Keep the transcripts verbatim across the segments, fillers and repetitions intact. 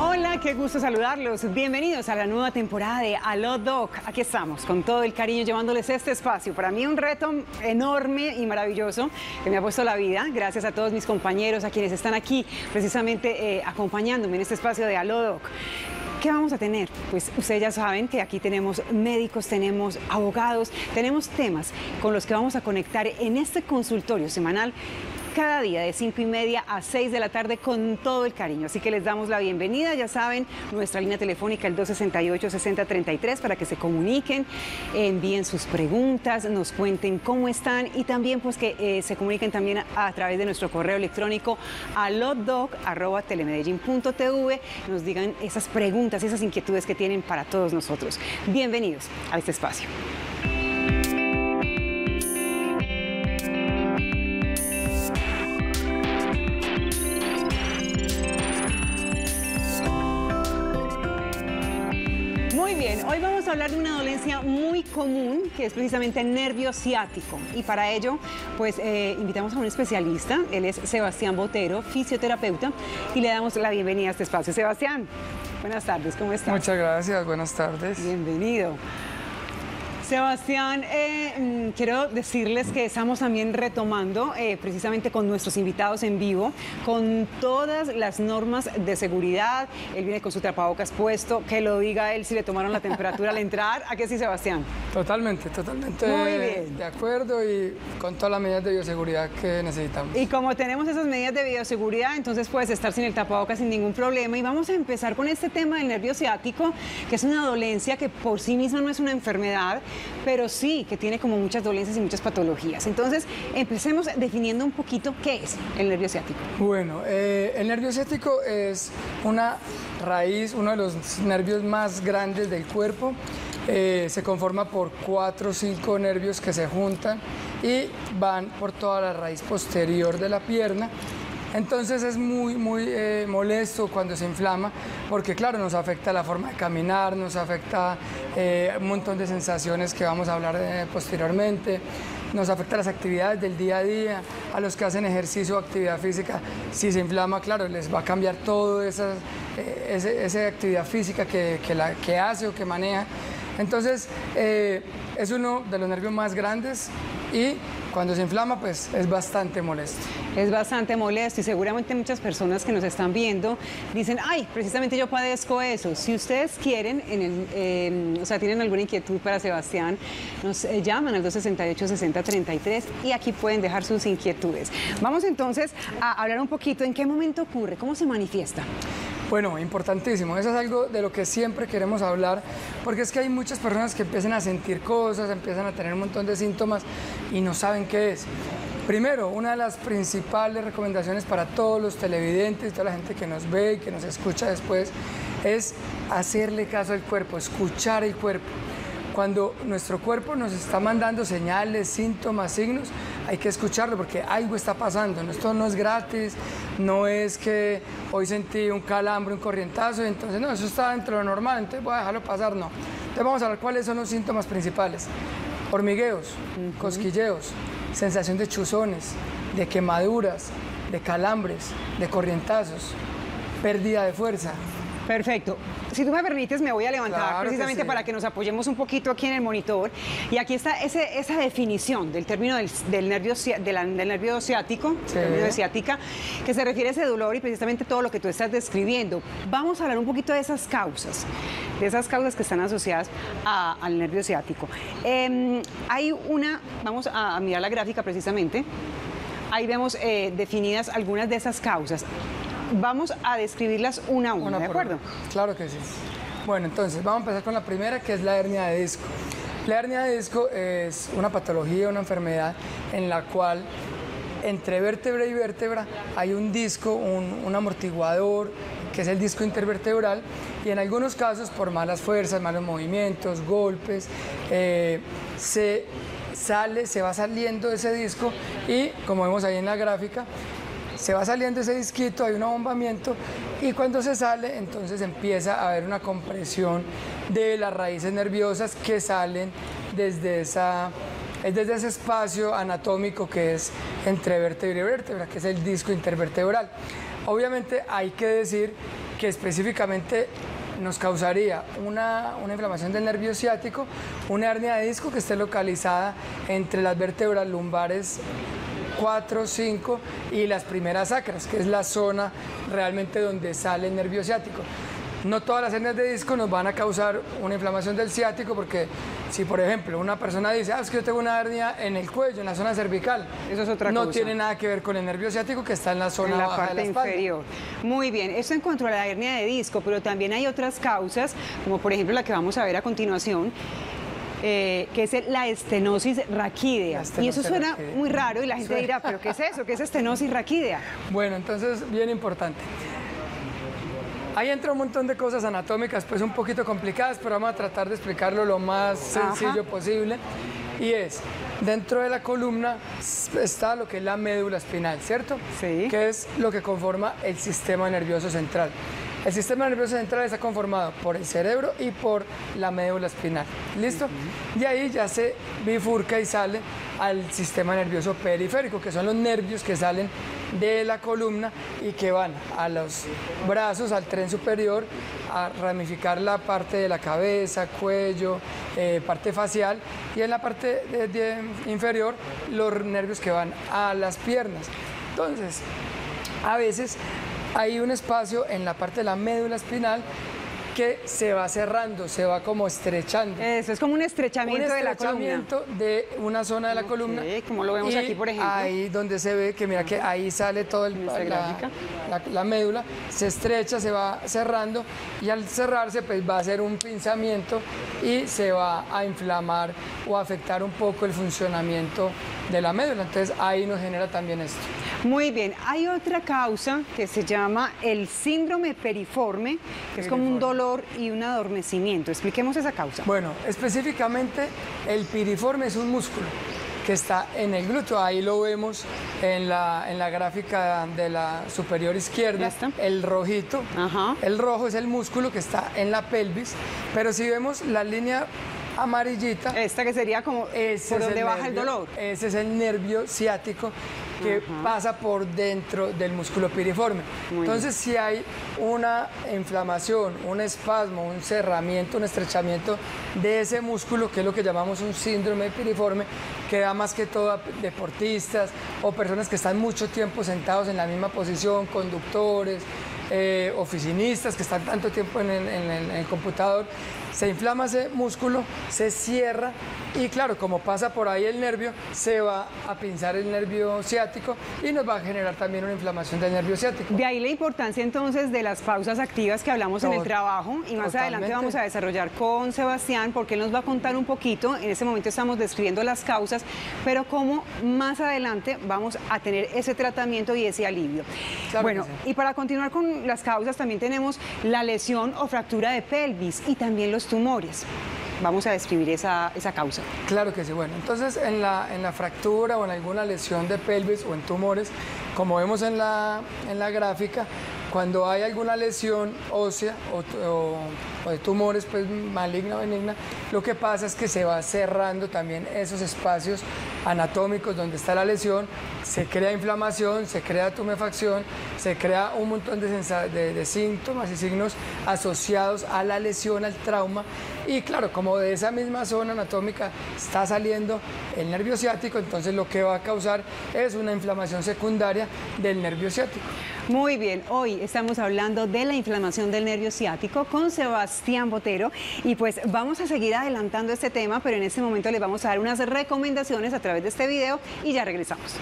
Hola, qué gusto saludarlos. Bienvenidos a la nueva temporada de Aló Doc. Aquí estamos, con todo el cariño, llevándoles este espacio. Para mí un reto enorme y maravilloso que me ha puesto la vida. Gracias a todos mis compañeros, a quienes están aquí precisamente eh, acompañándome en este espacio de Aló Doc. ¿Qué vamos a tener? Pues ustedes ya saben que aquí tenemos médicos, tenemos abogados, tenemos temas con los que vamos a conectar en este consultorio semanal cada día de cinco y media a seis de la tarde con todo el cariño. Así que les damos la bienvenida, ya saben, nuestra línea telefónica el dos sesenta y ocho, sesenta treinta y tres para que se comuniquen, envíen sus preguntas, nos cuenten cómo están y también pues que eh, se comuniquen también a, a través de nuestro correo electrónico alodoc arroba telemedellin punto tv, nos digan esas preguntas, esas inquietudes que tienen para todos nosotros. Bienvenidos a este espacio. Hoy vamos a hablar de una dolencia muy común que es precisamente el nervio ciático y para ello pues eh, invitamos a un especialista, él es Sebastián Botero, fisioterapeuta, y le damos la bienvenida a este espacio. Sebastián, buenas tardes, ¿cómo estás? Muchas gracias, buenas tardes. Bienvenido. Sebastián, eh, quiero decirles que estamos también retomando eh, precisamente con nuestros invitados en vivo, con todas las normas de seguridad. Él viene con su tapabocas puesto, que lo diga él si le tomaron la temperatura al entrar. ¿A qué sí, Sebastián? Totalmente, totalmente. Muy bien. De acuerdo y con todas las medidas de bioseguridad que necesitamos. Y como tenemos esas medidas de bioseguridad, entonces puedes estar sin el tapabocas sin ningún problema. Y vamos a empezar con este tema del nervio ciático, que es una dolencia que por sí misma no es una enfermedad, pero sí que tiene como muchas dolencias y muchas patologías. Entonces, empecemos definiendo un poquito qué es el nervio ciático. Bueno, eh, el nervio ciático es una raíz, uno de los nervios más grandes del cuerpo. Eh, se conforma por cuatro o cinco nervios que se juntan y van por toda la raíz posterior de la pierna. Entonces es muy, muy eh, molesto cuando se inflama porque, claro, nos afecta la forma de caminar, nos afecta eh, un montón de sensaciones que vamos a hablar eh, posteriormente, nos afecta las actividades del día a día, a los que hacen ejercicio o actividad física. Si se inflama, claro, les va a cambiar toda esa, eh, esa, esa actividad física que, que, la, que hace o que maneja. Entonces eh, es uno de los nervios más grandes y cuando se inflama, pues es bastante molesto. Es bastante molesto y seguramente muchas personas que nos están viendo dicen, ay, precisamente yo padezco eso. Si ustedes quieren, en el, eh, o sea, tienen alguna inquietud para Sebastián, nos eh, llaman al dos sesenta y ocho, sesenta treinta y tres y aquí pueden dejar sus inquietudes. Vamos entonces a hablar un poquito en qué momento ocurre, cómo se manifiesta. Bueno, importantísimo. Eso es algo de lo que siempre queremos hablar, porque es que hay muchas personas que empiezan a sentir cosas, empiezan a tener un montón de síntomas y no saben qué es. Primero, una de las principales recomendaciones para todos los televidentes, toda la gente que nos ve y que nos escucha después, es hacerle caso al cuerpo, escuchar el cuerpo. Cuando nuestro cuerpo nos está mandando señales, síntomas, signos, hay que escucharlo porque algo está pasando. Esto no es gratis, no es que hoy sentí un calambre, un corrientazo, entonces no, eso está dentro de lo normal, entonces voy a dejarlo pasar, no. Entonces vamos a ver cuáles son los síntomas principales. Hormigueos, uh-huh. cosquilleos, sensación de chuzones, de quemaduras, de calambres, de corrientazos, pérdida de fuerza. Perfecto. Si tú me permites, me voy a levantar claro precisamente que sí. para que nos apoyemos un poquito aquí en el monitor. Y aquí está ese, esa definición del término del, del, nervio, de la, del nervio ciático, sí. término de ciática, que se refiere a ese dolor y precisamente todo lo que tú estás describiendo. Vamos a hablar un poquito de esas causas, de esas causas que están asociadas a, al nervio ciático. Eh, hay una, vamos a, a mirar la gráfica precisamente, ahí vemos eh, definidas algunas de esas causas. Vamos a describirlas una a una, una ¿de acuerdo? Una. Claro que sí. Bueno, entonces, vamos a empezar con la primera, que es la hernia de disco. La hernia de disco es una patología, una enfermedad en la cual entre vértebra y vértebra hay un disco, un, un amortiguador, que es el disco intervertebral, y en algunos casos, por malas fuerzas, malos movimientos, golpes, eh, se sale, se va saliendo ese disco y, como vemos ahí en la gráfica, se va saliendo ese disquito, hay un abombamiento y cuando se sale, entonces empieza a haber una compresión de las raíces nerviosas que salen desde, esa, desde ese espacio anatómico que es entre vértebra y vértebra, que es el disco intervertebral. Obviamente hay que decir que específicamente nos causaría una, una inflamación del nervio ciático, una hernia de disco que esté localizada entre las vértebras lumbares cuatro, cinco y las primeras sacras, que es la zona realmente donde sale el nervio ciático. No todas las hernias de disco nos van a causar una inflamación del ciático, porque si, por ejemplo, una persona dice, ah, es que yo tengo una hernia en el cuello, en la zona cervical, eso es otra cosa. No tiene nada que ver con el nervio ciático, que está en la zona baja de la espalda. En la parte inferior. Muy bien, eso en cuanto a la hernia de disco, pero también hay otras causas, como por ejemplo la que vamos a ver a continuación, Eh, que es la estenosis raquídea. La estenosis y eso suena raquídea. Muy raro y la gente suena. Dirá, ¿pero qué es eso? ¿Qué es estenosis raquídea? Bueno, entonces, bien importante. Ahí entra un montón de cosas anatómicas, pues un poquito complicadas, pero vamos a tratar de explicarlo lo más sencillo Ajá. posible. Y es, dentro de la columna está lo que es la médula espinal, ¿cierto? Sí. Que es lo que conforma el sistema nervioso central. El sistema nervioso central está conformado por el cerebro y por la médula espinal, ¿listo? Uh-huh. Y ahí ya se bifurca y sale al sistema nervioso periférico, que son los nervios que salen de la columna y que van a los brazos, al tren superior, a ramificar la parte de la cabeza, cuello, eh, parte facial, y en la parte de, de inferior los nervios que van a las piernas. Entonces, a veces hay un espacio en la parte de la médula espinal que se va cerrando, se va como estrechando. Eso, es como un estrechamiento, un estrechamiento de la columna. de una zona de la okay, columna. Como lo vemos y aquí, por ejemplo. Ahí donde se ve que, mira, que ahí sale todo el la, la, la, la médula, se estrecha, se va cerrando, y al cerrarse, pues va a hacer un pinzamiento y se va a inflamar o a afectar un poco el funcionamiento de la médula. Entonces, ahí nos genera también esto. Muy bien, hay otra causa que se llama el síndrome periforme, que periforme. es como un dolor y un adormecimiento. Expliquemos esa causa. Bueno, específicamente el piriforme es un músculo que está en el glúteo. Ahí lo vemos en la, en la gráfica de la superior izquierda, el rojito. Ajá. El rojo es el músculo que está en la pelvis, pero si vemos la línea amarillita, esta que sería como por donde baja el dolor. Ese es el nervio ciático que uh-huh. pasa por dentro del músculo piriforme. Muy Entonces, bien. si hay una inflamación, un espasmo, un cerramiento, un estrechamiento de ese músculo, que es lo que llamamos un síndrome piriforme, que da más que todo a deportistas o personas que están mucho tiempo sentados en la misma posición, conductores, Eh, oficinistas que están tanto tiempo en el, en, el, en el computador, se inflama ese músculo, se cierra y, claro, como pasa por ahí el nervio, se va a pinzar el nervio ciático y nos va a generar también una inflamación del nervio ciático. De ahí la importancia entonces de las pausas activas que hablamos en el trabajo, y más Totalmente. adelante vamos a desarrollar con Sebastián, porque él nos va a contar un poquito. En este momento estamos describiendo las causas, pero cómo más adelante vamos a tener ese tratamiento y ese alivio. Claro, bueno, sí. y para continuar con las causas, también tenemos la lesión o fractura de pelvis y también los tumores. Vamos a describir esa, esa causa. Claro que sí. Bueno, entonces en la, en la fractura o en alguna lesión de pelvis o en tumores, como vemos en la, en la gráfica, cuando hay alguna lesión ósea o, o, o de tumores, pues maligna o benigna, lo que pasa es que se va cerrando también esos espacios anatómicos donde está la lesión, se crea inflamación, se crea tumefacción, se crea un montón de, de, de síntomas y signos asociados a la lesión, al trauma, y claro, como de esa misma zona anatómica está saliendo el nervio ciático, entonces lo que va a causar es una inflamación secundaria del nervio ciático. Muy bien, hoy estamos hablando de la inflamación del nervio ciático con Sebastián Botero, y pues vamos a seguir adelantando este tema, pero en este momento les vamos a dar unas recomendaciones a través de este video y ya regresamos.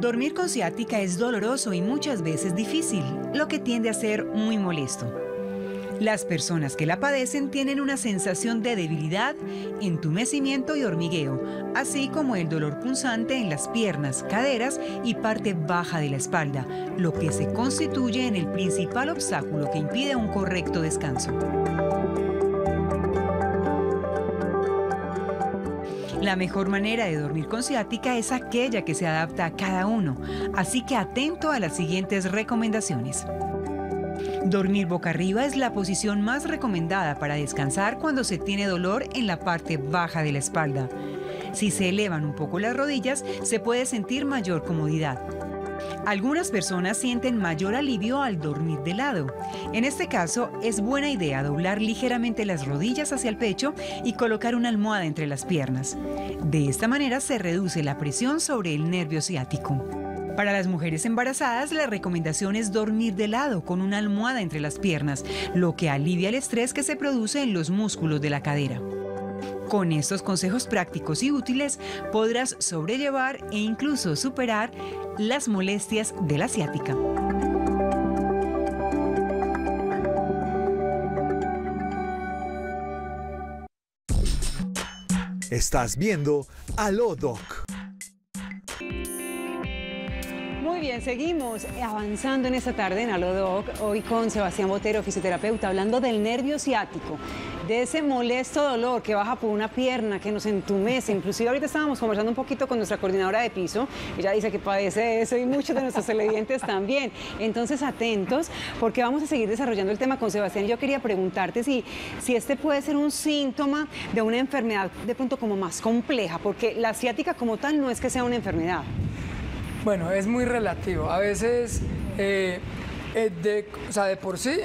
Dormir con ciática es doloroso y muchas veces difícil, lo que tiende a ser muy molesto. Las personas que la padecen tienen una sensación de debilidad, entumecimiento y hormigueo, así como el dolor punzante en las piernas, caderas y parte baja de la espalda, lo que se constituye en el principal obstáculo que impide un correcto descanso. La mejor manera de dormir con ciática es aquella que se adapta a cada uno, así que atento a las siguientes recomendaciones. Dormir boca arriba es la posición más recomendada para descansar cuando se tiene dolor en la parte baja de la espalda. Si se elevan un poco las rodillas, se puede sentir mayor comodidad. Algunas personas sienten mayor alivio al dormir de lado. En este caso, es buena idea doblar ligeramente las rodillas hacia el pecho y colocar una almohada entre las piernas. De esta manera se reduce la presión sobre el nervio ciático. Para las mujeres embarazadas, la recomendación es dormir de lado con una almohada entre las piernas, lo que alivia el estrés que se produce en los músculos de la cadera. Con estos consejos prácticos y útiles podrás sobrellevar e incluso superar las molestias de la ciática. Estás viendo Aló Doc. Muy bien, seguimos avanzando en esta tarde en Aló Doc, hoy con Sebastián Botero, fisioterapeuta, hablando del nervio ciático, de ese molesto dolor que baja por una pierna, que nos entumece. Inclusive ahorita estábamos conversando un poquito con nuestra coordinadora de piso, ella dice que padece de eso y muchos de nuestros televidentes también. Entonces, atentos, porque vamos a seguir desarrollando el tema con Sebastián. Yo quería preguntarte si, si este puede ser un síntoma de una enfermedad de pronto como más compleja, porque la ciática como tal no es que sea una enfermedad. Bueno, es muy relativo. A veces, eh, eh, de, o sea, de por sí,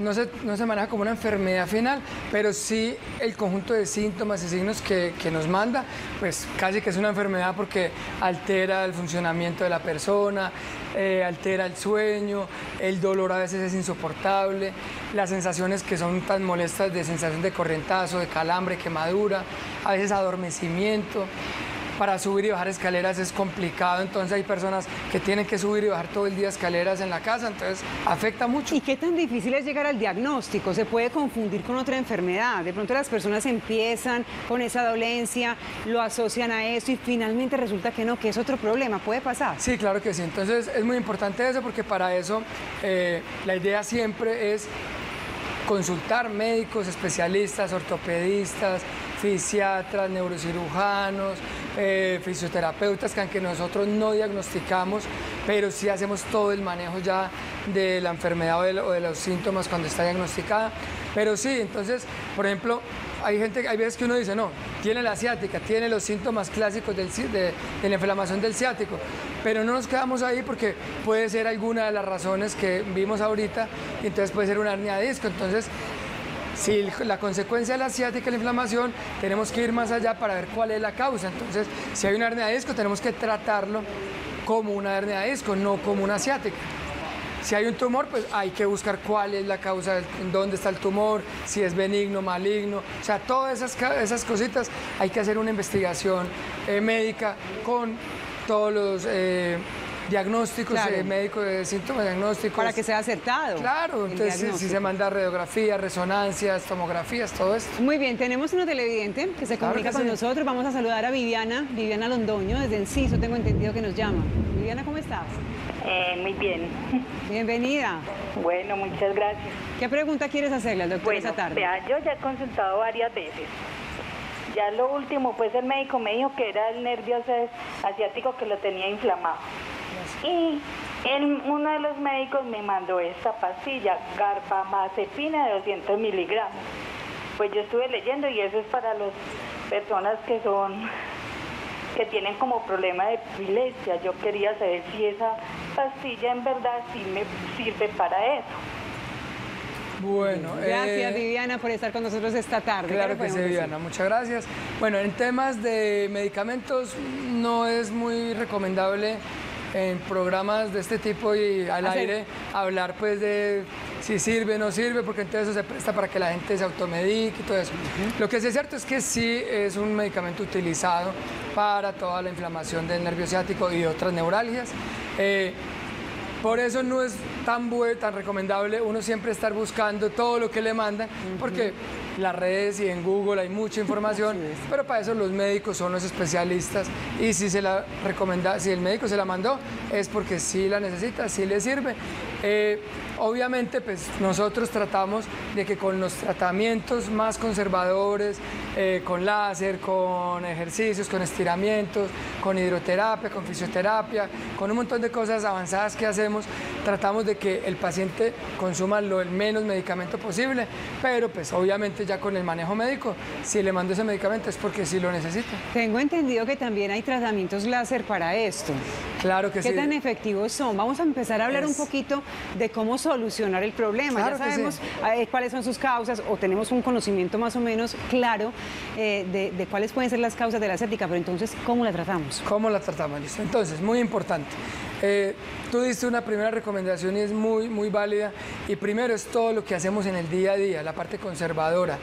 no se, no se maneja como una enfermedad final, pero sí el conjunto de síntomas y signos que, que nos manda, pues casi que es una enfermedad porque altera el funcionamiento de la persona, eh, altera el sueño, el dolor a veces es insoportable, las sensaciones que son tan molestas de sensación de corrientazo, de calambre, quemadura, a veces adormecimiento. Para subir y bajar escaleras es complicado, entonces hay personas que tienen que subir y bajar todo el día escaleras en la casa, entonces afecta mucho. ¿Y qué tan difícil es llegar al diagnóstico? ¿Se puede confundir con otra enfermedad? De pronto las personas empiezan con esa dolencia, lo asocian a eso y finalmente resulta que no, que es otro problema, ¿puede pasar? Sí, claro que sí, entonces es muy importante eso porque para eso eh, la idea siempre es consultar médicos, especialistas, ortopedistas, fisiatras, neurocirujanos, eh, fisioterapeutas, que aunque nosotros no diagnosticamos, pero sí hacemos todo el manejo ya de la enfermedad o de, o de los síntomas cuando está diagnosticada. Pero sí, entonces, por ejemplo, hay gente, hay veces que uno dice, no, tiene la ciática, tiene los síntomas clásicos del, de, de la inflamación del ciático, pero no nos quedamos ahí porque puede ser alguna de las razones que vimos ahorita, y entonces puede ser una hernia de disco, entonces, si la consecuencia de la ciática es la inflamación, tenemos que ir más allá para ver cuál es la causa. Entonces, si hay una hernia de disco, tenemos que tratarlo como una hernia de disco, no como una ciática. Si hay un tumor, pues hay que buscar cuál es la causa, dónde está el tumor, si es benigno, maligno. O sea, todas esas, esas cositas hay que hacer una investigación eh, médica con todos los... Eh, diagnósticos, claro. eh, médicos de síntomas diagnósticos. Para que sea acertado. Claro, entonces si, si se manda radiografías, resonancias, tomografías, todo esto. Muy bien, tenemos uno televidente que se comunica claro que con sí. nosotros. Vamos a saludar a Viviana, Viviana Londoño, desde Enciso, tengo entendido que nos llama. Viviana, ¿cómo estás? Eh, muy bien. Bienvenida. Bueno, muchas gracias. ¿Qué pregunta quieres hacerle al doctor bueno, esta tarde? Vea, yo ya he consultado varias veces. Ya lo último, pues el médico me dijo que era el nervio ciático que lo tenía inflamado. Y el, uno de los médicos me mandó esta pastilla, carpamazepina de doscientos miligramos. Pues yo estuve leyendo y eso es para las personas que son, que tienen como problema de epilepsia. Yo quería saber si esa pastilla en verdad sí me sirve para eso. Bueno, gracias eh, Viviana por estar con nosotros esta tarde. Claro que sí, Viviana, muchas gracias. Bueno, en temas de medicamentos no es muy recomendable en programas de este tipo y al Hacer. aire hablar pues de si sirve o no sirve, porque entonces eso se presta para que la gente se automedique y todo eso. Uh-huh. Lo que sí es cierto es que sí es un medicamento utilizado para toda la inflamación del nervio ciático y otras neuralgias. Eh, Por eso no es tan bueno, tan recomendable uno siempre estar buscando todo lo que le mandan, porque las redes y en Google hay mucha información, pero para eso los médicos son los especialistas y si, se la recomenda, si el médico se la mandó es porque sí la necesita, sí le sirve. Eh, obviamente pues nosotros tratamos de que con los tratamientos más conservadores, eh, con láser, con ejercicios, con estiramientos, con hidroterapia, con fisioterapia, con un montón de cosas avanzadas que hacemos, tratamos de que el paciente consuma lo el menos medicamento posible, pero pues obviamente obviamente ya con el manejo médico, si le mando ese medicamento es porque sí lo necesito. Tengo entendido que también hay tratamientos láser para esto. Claro que sí. ¿Qué tan efectivos son? Vamos a empezar a hablar es... un poquito de cómo solucionar el problema. Claro, ya sabemos sí. cuáles son sus causas, o tenemos un conocimiento más o menos claro eh, de, de cuáles pueden ser las causas de la ciática, pero entonces, ¿cómo la tratamos? ¿Cómo la tratamos? Entonces, muy importante. Eh, tú diste una primera recomendación y es muy, muy válida. Y primero es todo lo que hacemos en el día a día, la parte conservadora.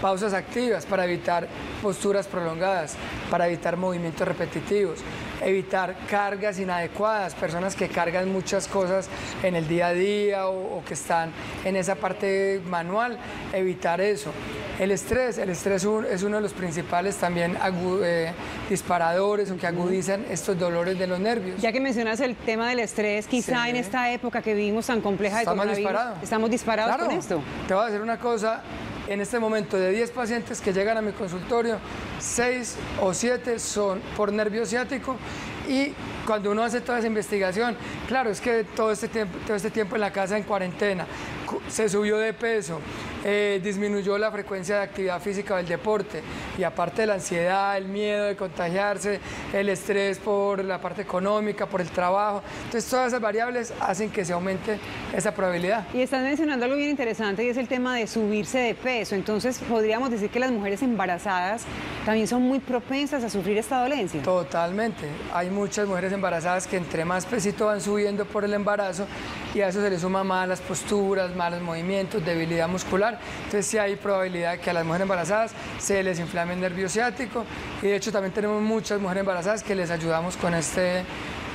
Pausas activas para evitar posturas prolongadas, para evitar movimientos repetitivos, evitar cargas inadecuadas, personas que cargan muchas cosas en el día a día o, o que están en esa parte manual, evitar eso. El estrés, el estrés es uno de los principales también agu, eh, disparadores o que agudizan estos dolores de los nervios. Ya que mencionas el tema del estrés, quizá sí. en esta época que vivimos tan compleja de coronavirus, disparado. estamos disparados claro, con esto. Te voy a decir una cosa. En este momento, de diez pacientes que llegan a mi consultorio, seis o siete son por nervio ciático. Y cuando uno hace toda esa investigación, claro, es que todo este tiempo, todo este tiempo en la casa, en cuarentena, se subió de peso, eh, disminuyó la frecuencia de actividad física del deporte, y aparte de la ansiedad, el miedo de contagiarse, el estrés por la parte económica, por el trabajo, entonces todas esas variables hacen que se aumente esa probabilidad. Y estás mencionando algo bien interesante, y es el tema de subirse de peso. Entonces podríamos decir que las mujeres embarazadas también son muy propensas a sufrir esta dolencia. Totalmente, hay muchas mujeres embarazadas que entre más pesito van subiendo por el embarazo, y a eso se le suma malas posturas, malos movimientos, debilidad muscular. Entonces sí hay probabilidad de que a las mujeres embarazadas se les inflame el nervio ciático, y de hecho también tenemos muchas mujeres embarazadas que les ayudamos con este...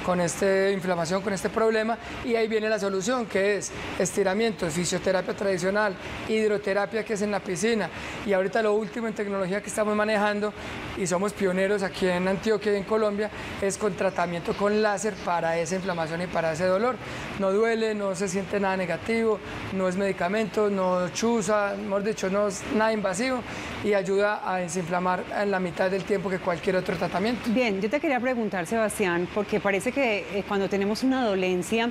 con esta inflamación, con este problema, y ahí viene la solución, que es estiramiento, fisioterapia tradicional, hidroterapia, que es en la piscina, y ahorita lo último en tecnología que estamos manejando, y somos pioneros aquí en Antioquia y en Colombia, es con tratamiento con láser para esa inflamación y para ese dolor. No duele, no se siente nada negativo, no es medicamento, no chuza, mejor dicho, no es nada invasivo, y ayuda a desinflamar en la mitad del tiempo que cualquier otro tratamiento. Bien, yo te quería preguntar, Sebastián, porque parece que eh, cuando tenemos una dolencia,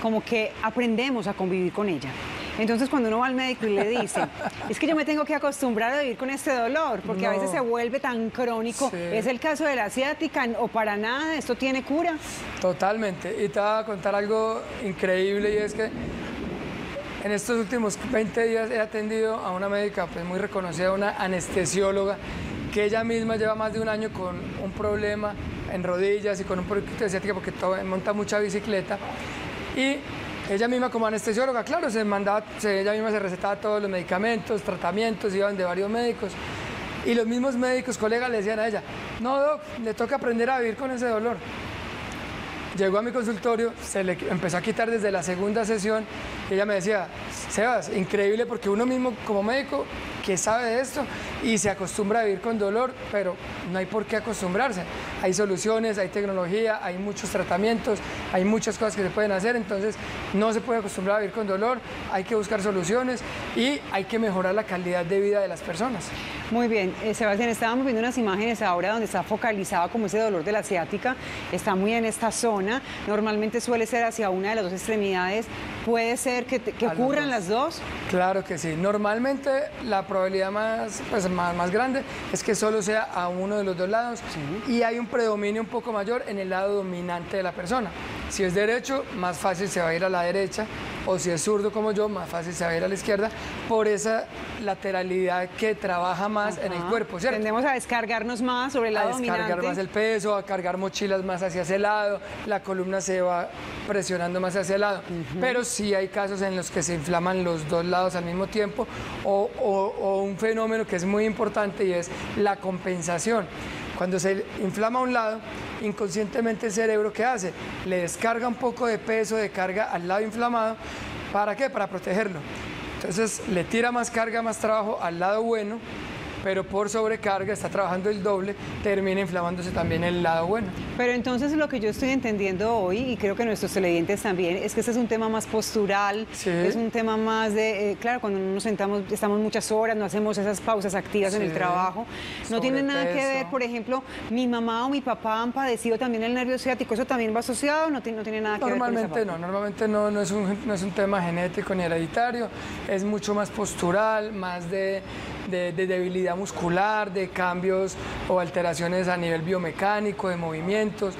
como que aprendemos a convivir con ella. Entonces, cuando uno va al médico y le dice, es que yo me tengo que acostumbrar a vivir con este dolor, porque no. a veces se vuelve tan crónico. Sí. ¿Es el caso de la ciática o para nada? ¿Esto tiene cura? Totalmente. Y te voy a contar algo increíble, y es que en estos últimos veinte días he atendido a una médica pues, muy reconocida, una anestesióloga, que ella misma lleva más de un año con un problema en rodillas y con un poquito de ciática porque monta mucha bicicleta, y ella misma como anestesióloga, claro, se mandaba, ella misma se recetaba todos los medicamentos, tratamientos, iban de varios médicos, y los mismos médicos, colegas, le decían a ella, no, doc, le toca aprender a vivir con ese dolor. Llegó a mi consultorio, se le empezó a quitar desde la segunda sesión, y ella me decía, Sebas, increíble, porque uno mismo como médico que sabe de esto y se acostumbra a vivir con dolor, pero no hay por qué acostumbrarse. Hay soluciones, hay tecnología, hay muchos tratamientos, hay muchas cosas que se pueden hacer, entonces no se puede acostumbrar a vivir con dolor, hay que buscar soluciones y hay que mejorar la calidad de vida de las personas. Muy bien, eh, Sebastián, estábamos viendo unas imágenes ahora donde está focalizado como ese dolor de la ciática, está muy en esta zona, normalmente suele ser hacia una de las dos extremidades, ¿puede ser que, que ocurran las dos? Claro que sí, normalmente la probabilidad más, pues, más, más grande es que solo sea a uno de los dos lados, sí. y hay un predominio un poco mayor en el lado dominante de la persona. Si es derecho, más fácil se va a ir a la derecha, o si es zurdo como yo, más fácil se va a ir a la izquierda, por esa lateralidad que trabaja más Ajá. en el cuerpo, ¿cierto? Tendemos a descargarnos más sobre el lado dominante. A descargar más el peso, a cargar mochilas más hacia ese lado, la columna se va presionando más hacia el lado, uh-huh. pero sí hay casos en los que se inflaman los dos lados al mismo tiempo, o, o O un fenómeno que es muy importante, y es la compensación. Cuando se inflama un lado, inconscientemente el cerebro, ¿qué hace? Le descarga un poco de peso, de carga al lado inflamado. ¿Para qué? Para protegerlo. Entonces le tira más carga, más trabajo al lado bueno, pero por sobrecarga está trabajando el doble, termina inflamándose también el lado bueno. Pero entonces lo que yo estoy entendiendo hoy, y creo que nuestros televidentes también, es que este es un tema más postural, sí. Es un tema más de, eh, claro, cuando nos sentamos, estamos muchas horas, no hacemos esas pausas activas, sí, en el trabajo. No tiene nada que ver, por ejemplo, mi mamá o mi papá han padecido también el nervio ciático, ¿eso también va asociado? ¿No, no tiene nada que ver con esa parte? No, normalmente no, no es un, no es un tema genético ni hereditario, es mucho más postural, más de... De, de debilidad muscular, de cambios o alteraciones a nivel biomecánico, de movimientos.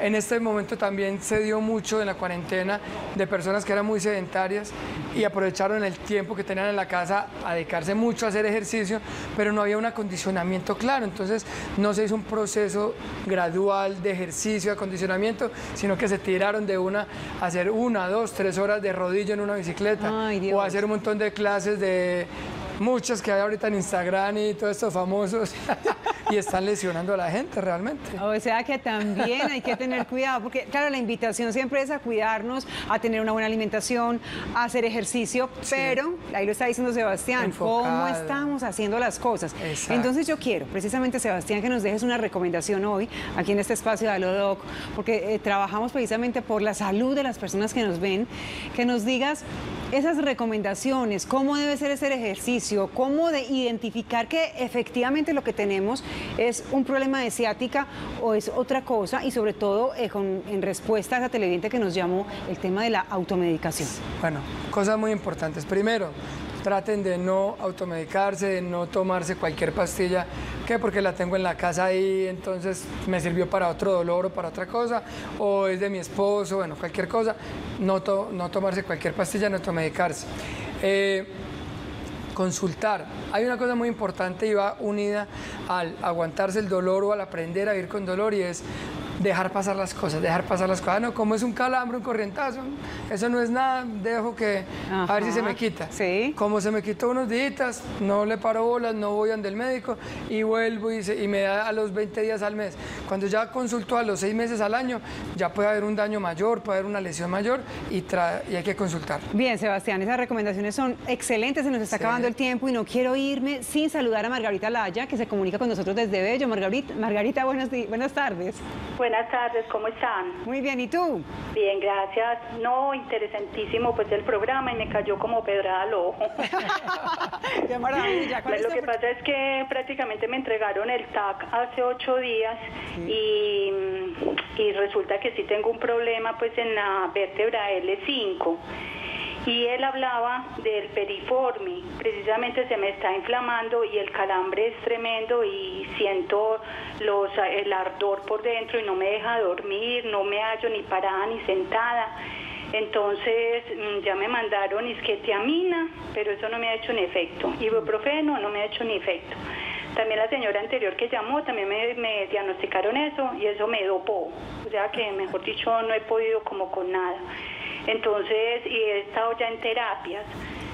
En este momento también se dio mucho en la cuarentena de personas que eran muy sedentarias y aprovecharon el tiempo que tenían en la casa a dedicarse mucho a hacer ejercicio, pero no había un acondicionamiento claro, entonces no se hizo un proceso gradual de ejercicio, de acondicionamiento, sino que se tiraron de una a hacer una, dos, tres horas de rodillo en una bicicleta. Ay, Dios. O a hacer un montón de clases de... muchas que hay ahorita en Instagram y todos estos famosos y están lesionando a la gente realmente. O sea que también hay que tener cuidado, porque claro, la invitación siempre es a cuidarnos, a tener una buena alimentación, a hacer ejercicio, sí. Pero ahí lo está diciendo Sebastián, enfocado. Cómo estamos haciendo las cosas. Exacto. Entonces yo quiero, precisamente Sebastián, que nos dejes una recomendación hoy, aquí en este espacio de Aló Doc, porque eh, trabajamos precisamente por la salud de las personas que nos ven, que nos digas esas recomendaciones, cómo debe ser ese ejercicio, cómo de identificar que efectivamente lo que tenemos es un problema de ciática o es otra cosa, y sobre todo eh, con, en respuesta a esa televidente que nos llamó, el tema de la automedicación. Bueno, cosas muy importantes. Primero, traten de no automedicarse, de no tomarse cualquier pastilla, que porque la tengo en la casa ahí, entonces me sirvió para otro dolor o para otra cosa, o es de mi esposo, bueno, cualquier cosa. No, to no tomarse cualquier pastilla, no automedicarse. Eh, Consultar. Hay una cosa muy importante y va unida al aguantarse el dolor o al aprender a vivir con dolor, y es dejar pasar las cosas, dejar pasar las cosas. Ah, no, como es un calambre, un corrientazo, eso no es nada, dejo que... Ajá, a ver si se me quita. ¿Sí? Como se me quitó unos días, no le paro bolas, no voy ante el médico y vuelvo y, se, y me da a los veinte días al mes. Cuando ya consulto a los seis meses al año, ya puede haber un daño mayor, puede haber una lesión mayor y, tra y hay que consultar. Bien, Sebastián, esas recomendaciones son excelentes, se nos está sí. acabando el tiempo y no quiero irme sin saludar a Margarita Laya, que se comunica con nosotros desde Bello. Margarita, Margarita buenos buenas tardes. Buenas tardes, ¿cómo están? Muy bien, ¿y tú? Bien, gracias. No, interesantísimo pues el programa y me cayó como pedrada al ojo. ¡Qué maravilla! Pues lo que pasa es que prácticamente me entregaron el T A C hace ocho días sí. y, y resulta que sí tengo un problema pues en la vértebra L cinco. Y él hablaba del piriforme, precisamente se me está inflamando y el calambre es tremendo y siento los, el ardor por dentro y no me deja dormir, no me hallo ni parada ni sentada. Entonces ya me mandaron isquetiamina, pero eso no me ha hecho ni efecto. Ibuprofeno no me ha hecho ni efecto. También la señora anterior que llamó, también me, me diagnosticaron eso y eso me dopó. O sea que, mejor dicho, no he podido como con nada. Entonces, y he estado ya en terapias,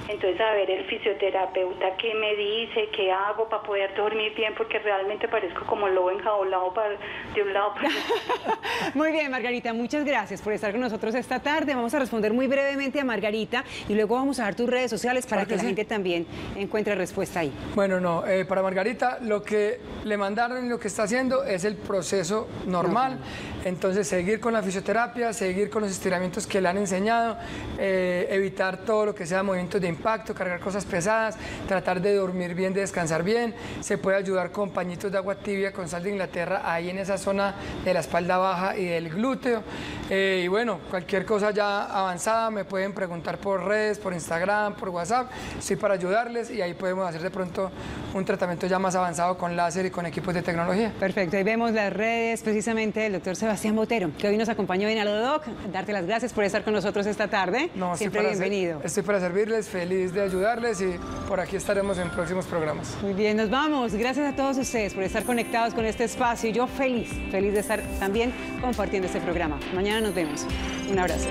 entonces a ver el fisioterapeuta qué me dice, qué hago para poder dormir bien, porque realmente parezco como lobo enjaulado para, de un lado para otro. Muy bien, Margarita, muchas gracias por estar con nosotros esta tarde. Vamos a responder muy brevemente a Margarita y luego vamos a dar tus redes sociales para que la gente también encuentre respuesta ahí. Bueno, no, eh, para Margarita lo que le mandaron y lo que está haciendo es el proceso normal. No, no. Entonces, seguir con la fisioterapia, seguir con los estiramientos que le han enseñado, eh, evitar todo lo que sea movimientos de impacto, cargar cosas pesadas, tratar de dormir bien, de descansar bien. Se puede ayudar con pañitos de agua tibia con sal de Inglaterra ahí en esa zona de la espalda baja y del glúteo. Eh, y bueno, cualquier cosa ya avanzada me pueden preguntar por redes, por Instagram, por WhatsApp. Estoy para ayudarles y ahí podemos hacer de pronto un tratamiento ya más avanzado con láser y con equipos de tecnología. Perfecto, ahí vemos las redes precisamente del doctor Sebastián Botero, que hoy nos acompañó en Aló Doc. Darte las gracias por estar con nosotros esta tarde. No, siempre bienvenido. Ser, estoy para servirles, feliz de ayudarles y por aquí estaremos en próximos programas. Muy bien, nos vamos. Gracias a todos ustedes por estar conectados con este espacio y yo feliz, feliz de estar también compartiendo este programa. Mañana nos vemos. Un abrazo.